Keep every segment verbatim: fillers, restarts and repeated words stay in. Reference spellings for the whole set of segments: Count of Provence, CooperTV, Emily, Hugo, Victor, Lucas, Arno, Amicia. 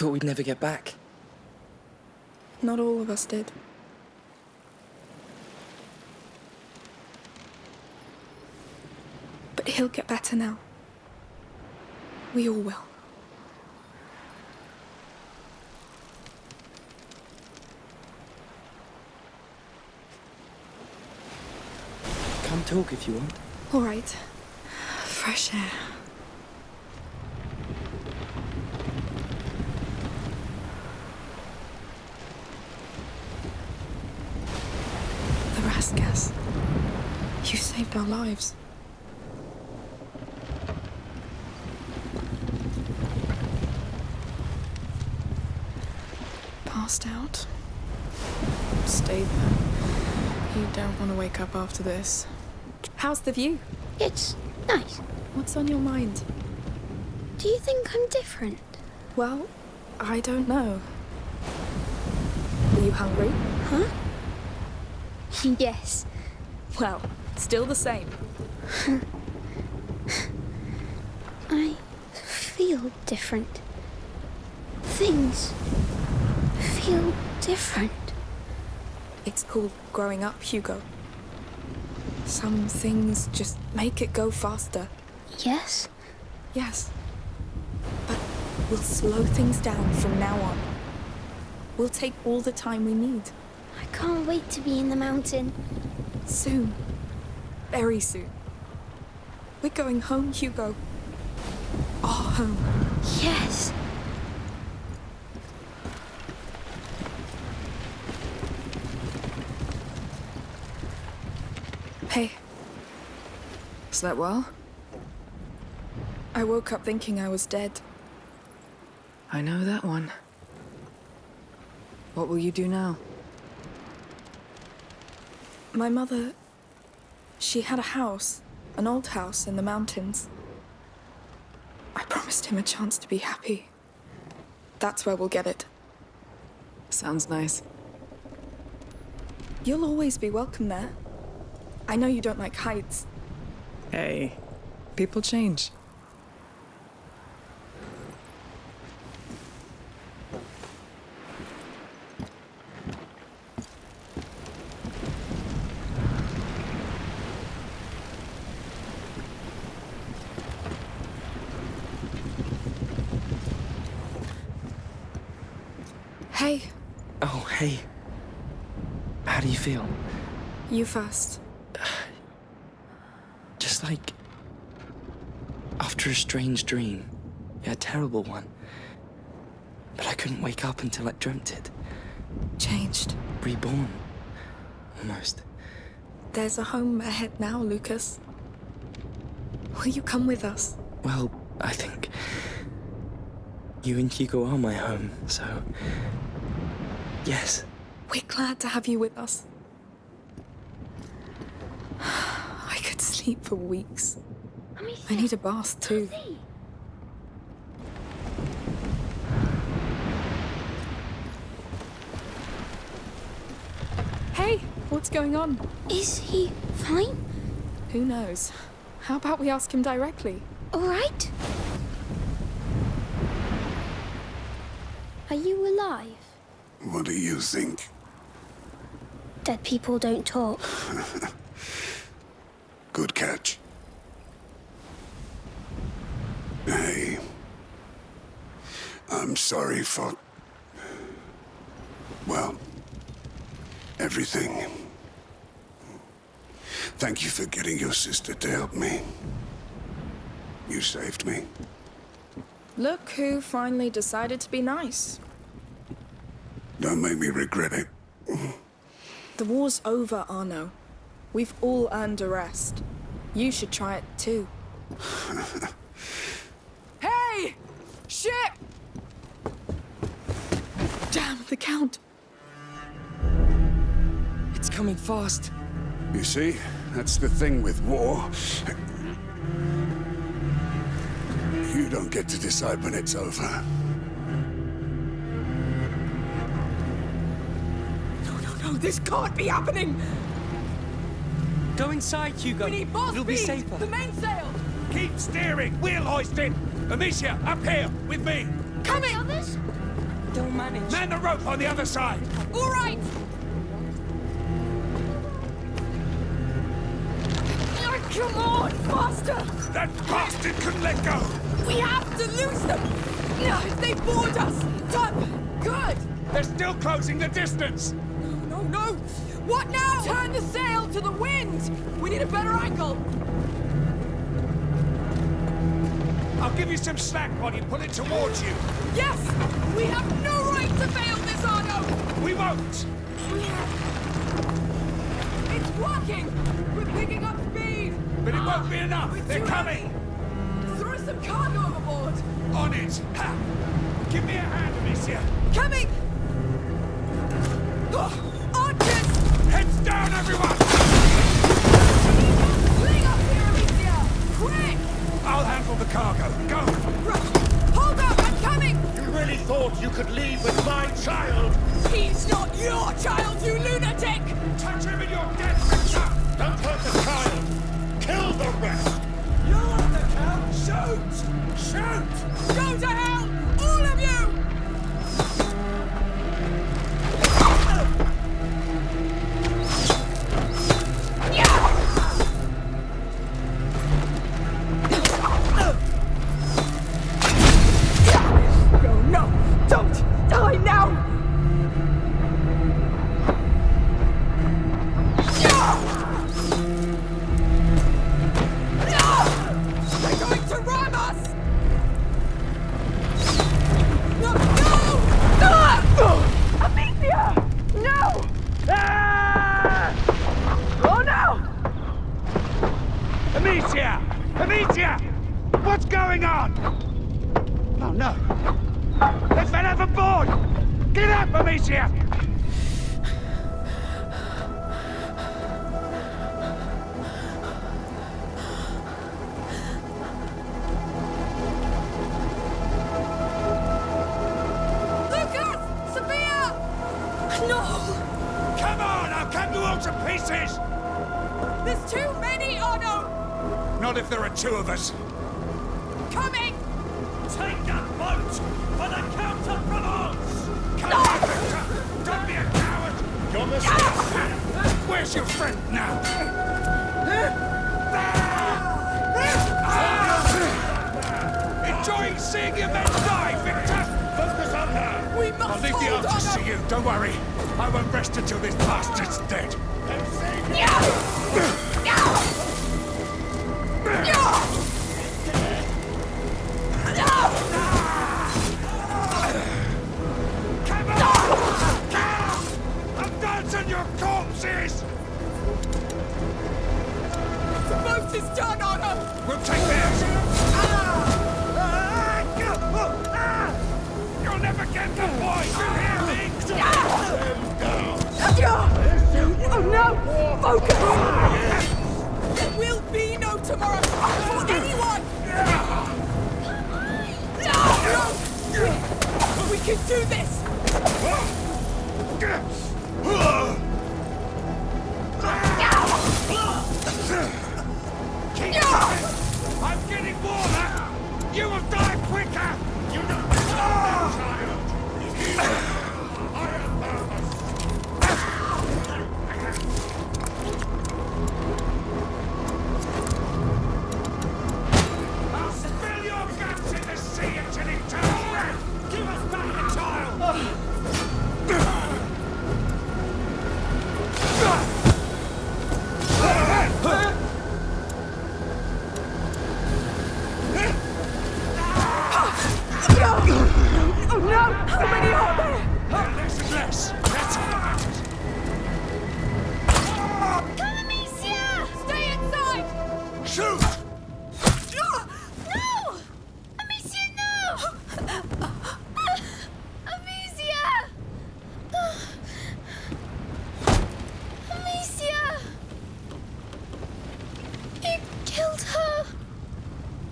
thought we'd never get back. Not all of us did. But he'll get better now. We all will. Come talk if you want. All right. Fresh air. The Raskas. You saved our lives. Passed out. Stay there. You don't want to wake up after this. How's the view? It's nice. What's on your mind? Do you think I'm different? Well, I don't know. Are you hungry? Huh? Yes. Well, still the same. I feel different. Things feel different. It's called growing up, Hugo. Some things just make it go faster. Yes? Yes. But we'll slow things down from now on. We'll take all the time we need. I can't wait to be in the mountain. Soon. Very soon. We're going home, Hugo. Our home. Yes! Hey. Slept well? I woke up thinking I was dead. I know that one. What will you do now? My mother... she had a house, an old house in the mountains. I promised him a chance to be happy. That's where we'll get it. Sounds nice. You'll always be welcome there. I know you don't like heights. Hey, people change. Hey. Oh, hey. How do you feel? You first. Just like after a strange dream, a terrible one, but I couldn't wake up until I dreamt it. Changed. Reborn, almost. There's a home ahead now, Lucas. Will you come with us? Well, I think you and Hugo are my home, so yes. We're glad to have you with us. Sleep for weeks. Amicia, I need a bath too. Coffee. Hey, what's going on? Is he fine? Who knows? How about we ask him directly? All right. Are you alive? What do you think? Dead people don't talk. Good catch. Hey. I'm sorry for... well... everything. Thank you for getting your sister to help me. You saved me. Look who finally decided to be nice. Don't make me regret it. The war's over, Arno. We've all earned a rest. You should try it too. Hey! Shit! Damn, the Count! It's coming fast. You see? That's the thing with war. You don't get to decide when it's over. No, no, no, this can't be happening! Go inside, Hugo. We need more speed. It'll be safer. The mainsail! Keep steering! We'll hoist in! Amicia, up here, with me! Coming! Others? Don't manage. Man the rope on the other side! All right! Oh, come on! Faster! That bastard couldn't let go! We have to lose them! No, they board us! Turn! Good! They're still closing the distance! No, no, no! What now? Turn the sail to the wind! We need a better angle! I'll give you some slack while you pull it towards you. Yes! We have no right to fail this, Arno! We won't! It's working! We're picking up speed! But it won't be enough! We're They're coming! Heavy. Throw some cargo overboard! On it! Ha. Give me a hand, Amicia! Coming! Oh, archers! Heads down, everyone! Cling up here, Amicia! Quick! I'll handle the cargo. Go! Hold up! I'm coming! You really thought you could leave with my child? He's not your child, you lunatic! Touch him in your death, Victor! Don't hurt the child! Kill the rest! You're on the count! Shoot! Shoot! Go to hell! All of you! Two of us. Coming! Take that boat for the Count of Provence! Come no! on, Victor! Don't be a coward! You're mistaken! Ah! Where's your friend now? Ah! Enjoying seeing your men die, Victor! Focus on her! We must I'll leave the answers to you, don't worry. I won't rest until this bastard's dead. Then save me! Yeah! Yeah!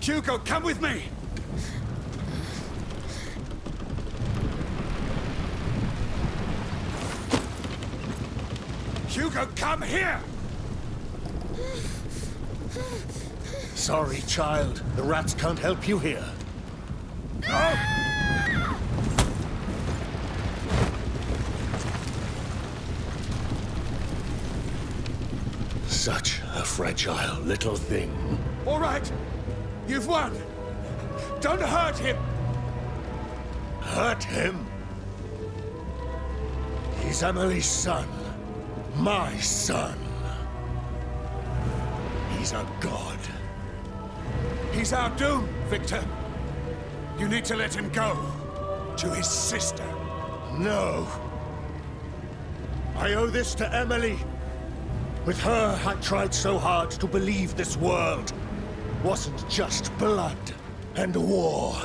Hugo, come with me! Hugo, come here! Sorry, child. The rats can't help you here. No! Such a fragile little thing. All right, you've won. Don't hurt him. Hurt him? He's Emily's son. My son. He's a god. He's our doom, Victor. You need to let him go. To his sister. No. I owe this to Emily. With her, I tried so hard to believe this world wasn't just blood and war.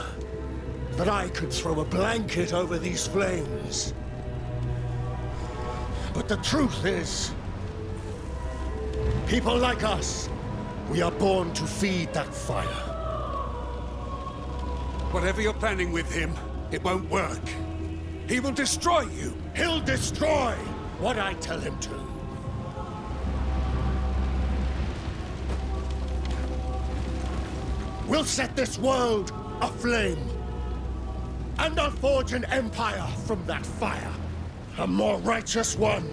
That I could throw a blanket over these flames. But the truth is, people like us, we are born to feed that fire. Whatever you're planning with him, it won't work. He will destroy you. He'll destroy what I tell him to. We'll set this world aflame. And I'll forge an empire from that fire. A more righteous one.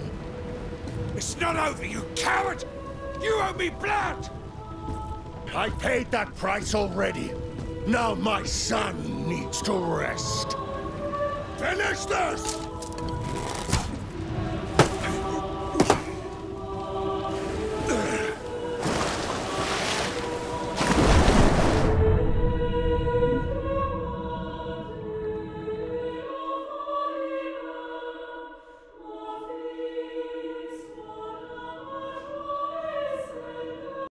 It's not over, you coward! You owe me blood! I paid that price already. Now my son needs to rest. Finish this!